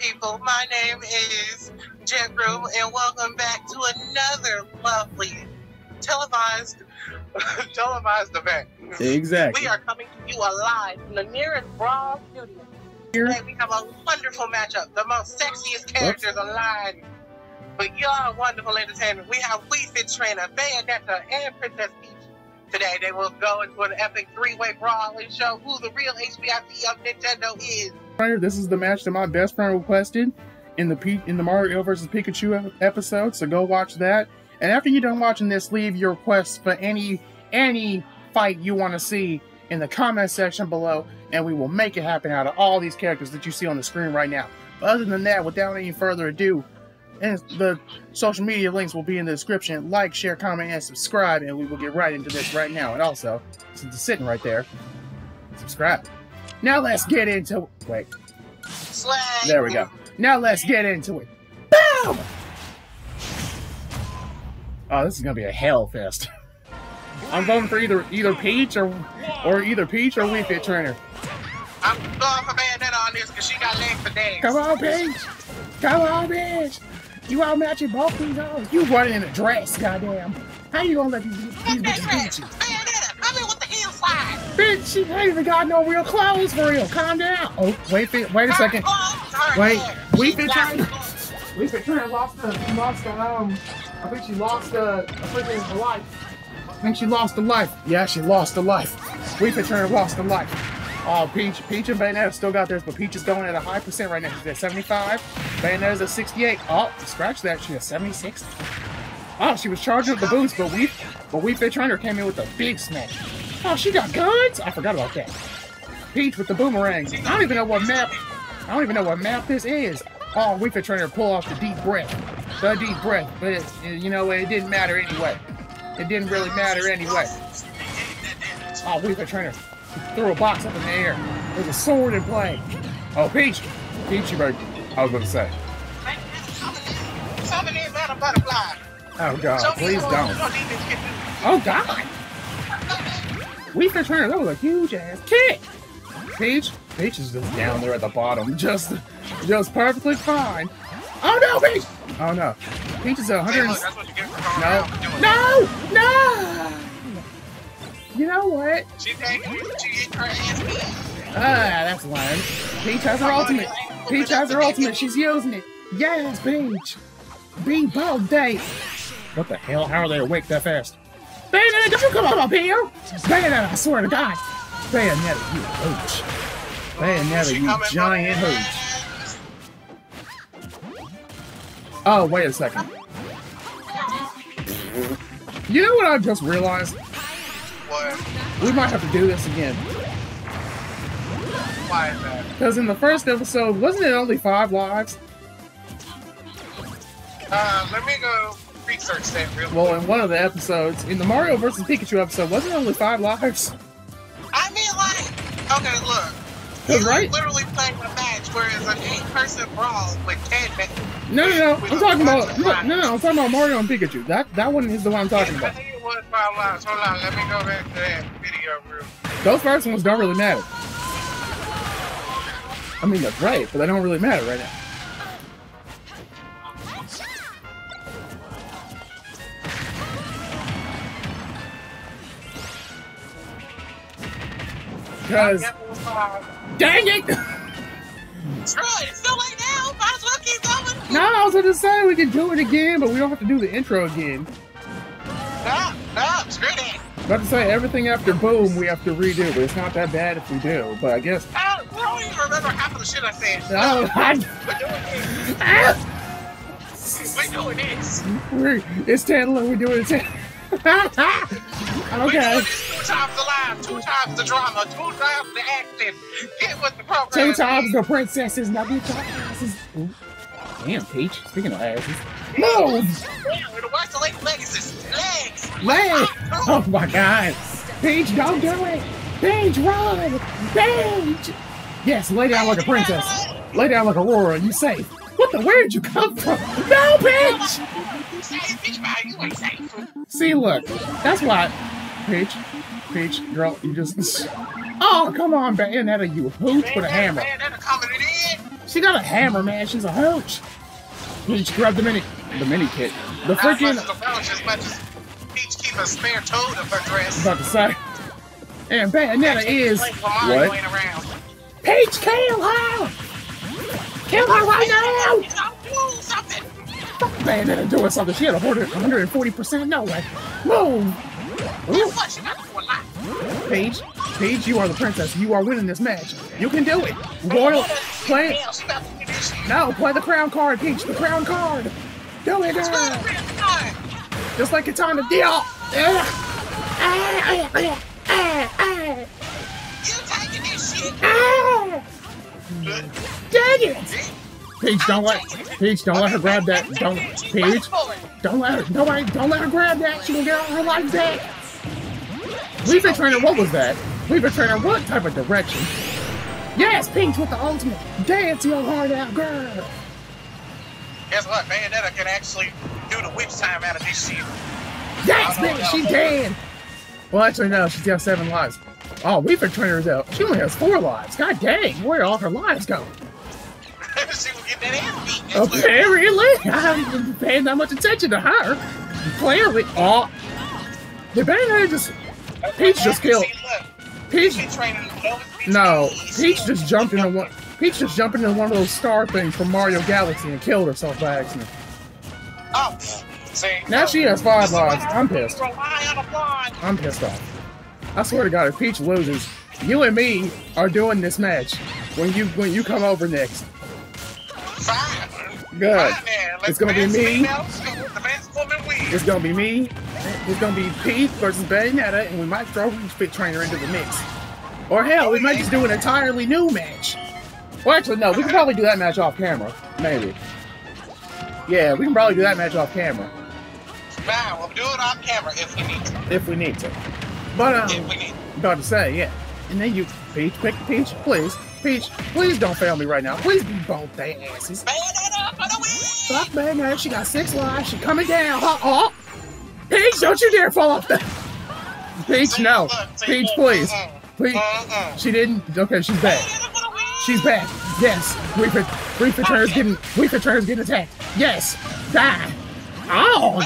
people. My name is Jekro, and welcome back to another lovely televised event. Exactly. We are coming to you live from the nearest Raw studio. Today we have a wonderful matchup. The most sexiest characters alive. But y'all wonderful entertainment. We have Wii Fit Trainer, Bayonetta, and Princess Peach. Today they will go into an epic three-way brawl and show who the real HBIT of Nintendo is. This is the match that my best friend requested in the Mario vs. Pikachu episode, so go watch that. And after you're done watching this, leave your requests for any fight you want to see in the comment section below, and we will make it happen out of all these characters that you see on the screen right now. But other than that, without any further ado, and the social media links will be in the description. Like, share, comment, and subscribe, and we will get right into this right now. And also, since it's sitting right there, subscribe. Now let's get into... Wait. Slide. There we go. Now let's get into it. Boom! Oh, this is going to be a hell fest. I'm voting for either Peach or Wii Fit Trainer. I'm going for Bayonetta on this because she got legs for days. Come on, Peach. Come on, bitch. You outmatching both these hoes. You running in a dress, goddamn. How you gonna let these bitches beat you? Bayonetta, come in with the heel slide. Bitch, she ain't even got no real clothes for real. Calm down. Oh, wait a second. Wait, Wii Fit Trainer lost I think she lost a life. I think she lost a life. Yeah, she lost a life. Wii Fit Trainer lost a life. Oh, Peach and Bayonetta still got theirs, but Peach is going at a high percent right now. She's at 75. Bayonetta's at 68. Oh, scratch that. She's at 76. Oh, she was charged with the boots, but Wii Fit Trainer came in with a big smash. Oh, she got guns? I forgot about that. Peach with the boomerangs. I don't even know what map this is. Oh, Wii Fit Trainer pulled off the deep breath. The deep breath. But, you know, it didn't matter anyway. It didn't really matter anyway. Oh, Wii Fit Trainer threw a box up in the air. There's a sword in play. Oh, Peach. Peachy bird. I was going to say. Something is not a butterfly. Oh, God. Please don't. Oh, God. Wii Fit Trainer, that was a huge-ass kick. Peach is just down there at the bottom. Just perfectly fine. Oh, no, Peach. Oh, no. Peach is 100. No. You know what? That's lame. Peach has her ultimate. Peach has her ultimate. She's using it. Yes, Peach. Be bold, Dave. What the hell? How are they awake that fast? Bayonetta, don't you come up here! Bayonetta, I swear to God. Bayonetta, you hooch. Bayonetta, you giant hooch. Oh, wait a second. You know what I just realized? We might have to do this again. Why is that? Because in the first episode, wasn't it only 5 lives? Let me go research that real quick. Well, in one of the episodes, in the Mario vs. Pikachu episode, wasn't it only 5 lives? I mean, like, okay, look. Because, right? Literally playing a match where it's an 8-person brawl with 10. No. I'm talking about Mario and Pikachu. That one is the one I'm talking about. Hold on, let me go back to that video real quick. Those first ones don't really matter. I mean, that's right, but they don't really matter right now. Because... Dang it! Troy, it's too late now! Might as well keep going! No, I was going to say we can do it again, but we don't have to do the intro again. Stop, screw that. I was about to say, everything after boom, we have to redo, but it's not that bad if we do, but I guess... I don't even remember half of the shit I said. No, we're doing this. We're doing this. It's Tandler, we're doing it. Okay. We're doing this 2 times the live, 2 times the drama, 2 times the acting. Get with the program. 2 times the princesses, not these asses. Ooh. Damn, Peach. Speaking of asses. Move! Watch the legs! Oh my God! Peach, don't do it! Peach, run! Peach! Yes, lay down like a princess. Lay down like Aurora, you safe. What the? Where did you come from? No, Peach! See, look. That's why. Peach, girl, you just... Oh, come on, Bayonetta, you hoot with a hammer. She got a hammer, man. She's a hooch. She grabbed the mini kit. The freaking. As much as Peach keep a spare toad of her dress. About to say. And Bayonetta is what? Peach, kill her! Kill her right now! Doing something. Bayonetta doing something. She had 140%. No way. Move. Paige, Paige, you are the princess. You are winning this match. You can do it. Royal, play it. No, play the crown card, Peach. The crown card. Do it, girl. Just like it's on the deal. You taking this shit? Dang it! Peach, don't let her grab that. Don't, Peach. Don't let her. Nobody. Don't let her grab that. She will get on her like that. Wii Fit Trainer, what was that? Wii Fit Trainer, what type of direction? Yes, Peach with the ultimate. Dance your heart out, girl. Guess what? Bayonetta can actually do the whip time out of this shit. Yes, bitch, she dead. Well, actually, no, she's got 7 lives. Oh, Wii Fit Trainer's out. She only has 4 lives. God dang, where are all her lives going? She will get that ass beat. Apparently, I haven't been paying that much attention to her. Clearly, oh, did Bayonetta just? Peach just killed. Peach. No, Peach just jumped into one. Peach just jumped into one of those star things from Mario Galaxy and killed herself by accident. Oh, see. Now she has 5 lives. I'm pissed. I'm pissed off. I swear to God, if Peach loses, you and me are doing this match when you come over next. Good. It's gonna be me. It's gonna be me. It's gonna be Peach versus Bayonetta, and we might throw Wii Fit Trainer into the mix. Or hell, we might just do an entirely new match. Well, actually, no, we can probably do that match off camera. Maybe. Yeah, we can probably do that match off camera. Nah, we'll do it off camera if we need to. If we need to. But, if we need to. About to say, yeah. And then you, Peach, pick Peach, please. Peach, please don't fail me right now. Please be both their asses. Bayonetta for the win! Fuck Bayonetta, she got 6 lives. She coming down. Oh! Peach, don't you dare fall off the... Peach, no. Peach, please. Please. She didn't... Okay, she's back. She's back. Yes. Wii Fit Trainer's getting attacked. Yes. Die. Oh!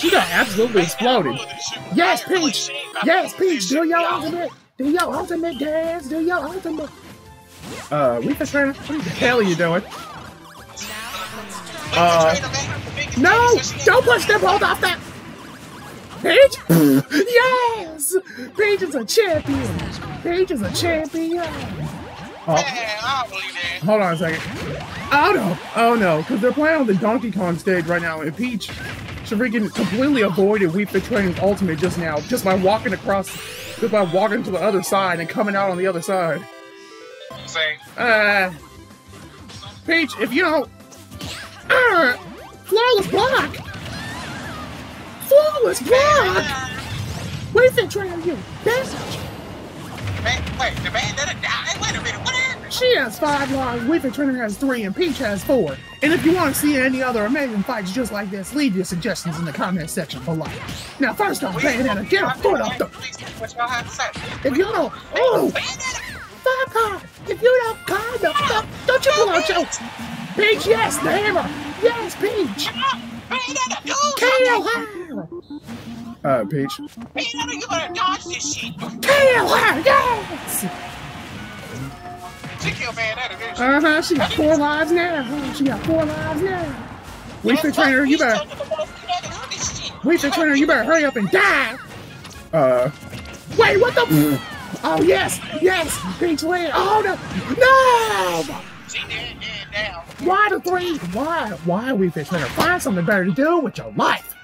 She got absolutely exploded. Yes, Peach. Yes, Peach. Do your ultimate. Do your ultimate, dance. Do your ultimate. Wii Fit Trainer, what the hell are you doing? No! Don't push them! Hold off that! Peach? Yes! Peach is a champion! Peach is a champion! Oh. Hold on a second. Oh no, because they're playing on the Donkey Kong stage right now, and Peach freaking completely avoided Wii Fit Trainer's ultimate just now, just by walking to the other side and coming out on the other side. Peach, if you don't... flawless block! Flawless block! Wait, they're trying you. Wait, the man that died? Wait a minute, what happened? She has 5 lives, Wii Fit Trainer has 3, and Peach has 4. And if you want to see any other amazing fights just like this, leave your suggestions in the comment section below. Now, first off, Bayonetta, get a foot off the... What y'all have to say? If you don't... Oh! Fuck her! If you don't call the fuck... Don't you pull out your... Peach, yes, the hammer! Yes, Peach! Kill her! Peach. Bayonetta, you gotta dodge this shit! Kill her! Yes! She killed Bayonetta, didn't she? Uh-huh, she got 4 lives now. She got 4 lives now. Wii Fit Trainer, you better... Wii Fit Trainer, you better hurry up and die! Wait, what the... Oh, yes! Yes! Peach win! Oh, no! No! She dead now. Why the 3? Why we Fit Trainer? Find something better to do with your life!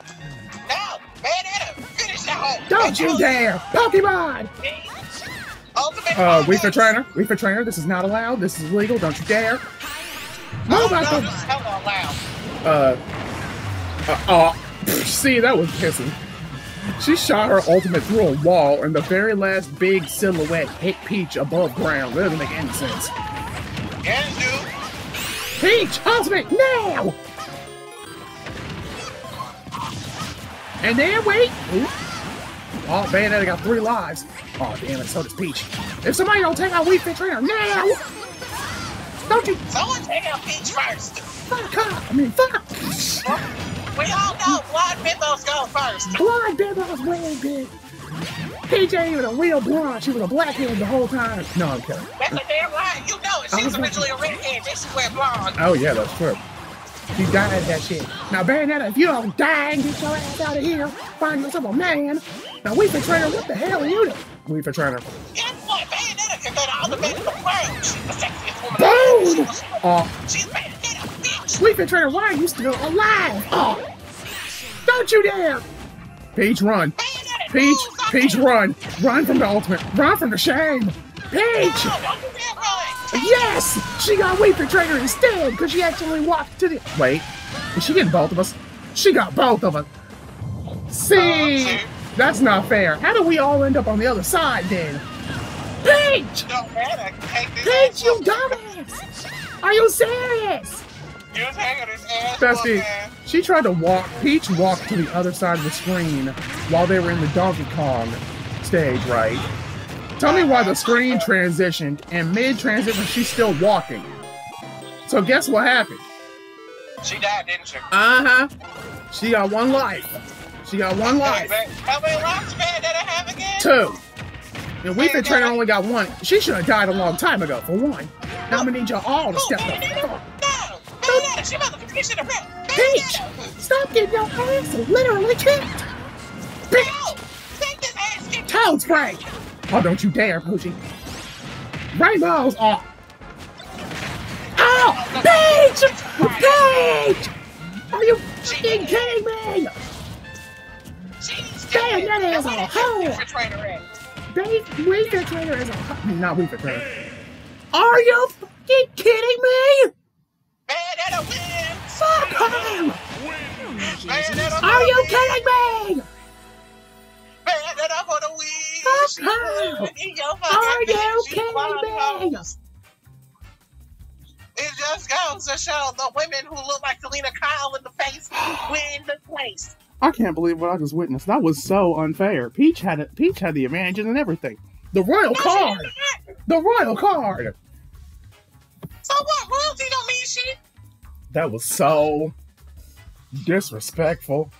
No! Bayonetta! Finish the hole! Don't you dare! Pokemon! Ultimate! We Fit Trainer? We Fit Trainer, this is not allowed. This is illegal. Don't you dare! Oh, my God! This is hella allowed. See, that was pissing. She shot her ultimate through a wall, and the very last big silhouette hit Peach above ground. That doesn't make any sense. Can do. Peach, ultimate, now! And then wait. Ooh. Oh, Bayonetta got 3 lives. Oh, damn it, so does Peach. If somebody don't take out Wii Fit Trainer now! Don't you? Someone take out Peach first. Fuck her. I mean, fuck. We all know Blonde Bimbo's going first. Blonde Bimbo's way big. PJ ain't even a real blonde. She was a blackhead the whole time. No, I'm kidding. That's a damn lie. You know it. She was originally a redhead. Then she went blonde. Oh, yeah, that's true. He died that shit. Now, Bayonetta, if you don't die and get your ass out of here, find yourself a man. Now, Wii Fit Trainer, what the hell are you doing? Wii Fit Trainer. Guess what? Bayonetta can go to all the men in the world. She's the sexiest woman. Boom! She's Bayonetta, bitch! Wii Fit Trainer, why are you still alive? Oh. Don't you dare! Peach, run. Bayonetta, Peach, no, Peach, run. Run from the ultimate. Run from the shame. Peach! No, don't you dare run! Yes! She got Wii Fit Trainer instead because she actually walked to the... Wait, is she getting both of us? She got both of us. See? That's not fair. How do we all end up on the other side then? Peach! No, man, Peach, you dumbass! Are you serious? You was hanging his ass. Bestie, she tried to walk. Peach walked to the other side of the screen while they were in the Donkey Kong stage, right? Tell me why the screen transitioned, and mid-transition she's still walking. So guess what happened? She died, didn't she? Uh-huh. She got one life. She got one life. How many lives did I have again? Two. And Wii Fit Trainer only got one. She should have died a long time ago, for one. Now I'm gonna need y'all all to step up. No! Bayonetta, she motherfucking gets in the red! Peach! Stop getting your ass literally kicked! Bitch! Take this ass kicked! Toad spray! Oh, don't you dare, Poochie. Rainbows are... Oh! Peach! Peach! Are you fucking kidding me? Bayonetta is a hoe! Wii Fit Trainer is a hoe. Not Wii Fit Trainer. Are you fucking kidding me? Bayonetta wins! Fuck him! Are you kidding me? Bayonetta for the win! Are you kidding me? It just goes to show the women who look like Selena Kyle in the face win the place. I can't believe what I just witnessed. That was so unfair. Peach had the advantage and everything. The royal card. The royal card. So what? Royalty don't mean shit. That was so disrespectful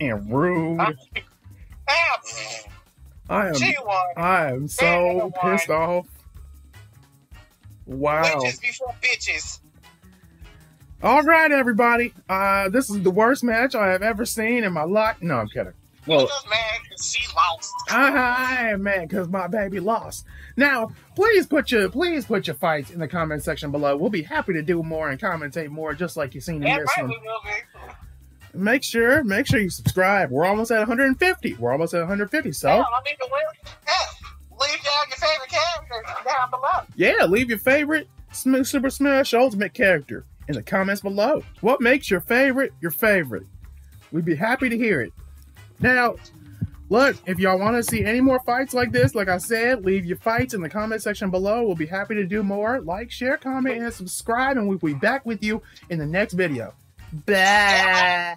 and rude. I am so pissed off. Wow. Witches before bitches. All right, everybody. This is the worst match I have ever seen in my life. No, I'm kidding. Well, I'm just mad because she lost. I am mad because my baby lost. Now, please put your fights in the comment section below. We'll be happy to do more and commentate more, just like you've seen in this one. Make sure you subscribe. We're almost at 150. We're almost at 150. So yeah, I mean, leave down your favorite character down below. Yeah, leave your favorite Super Smash Ultimate character in the comments below. What makes your favorite your favorite? We'd be happy to hear it. Now, look, if y'all want to see any more fights like this, like I said, leave your fights in the comment section below. We'll be happy to do more. Like, share, comment, and subscribe, and we'll be back with you in the next video. Bye.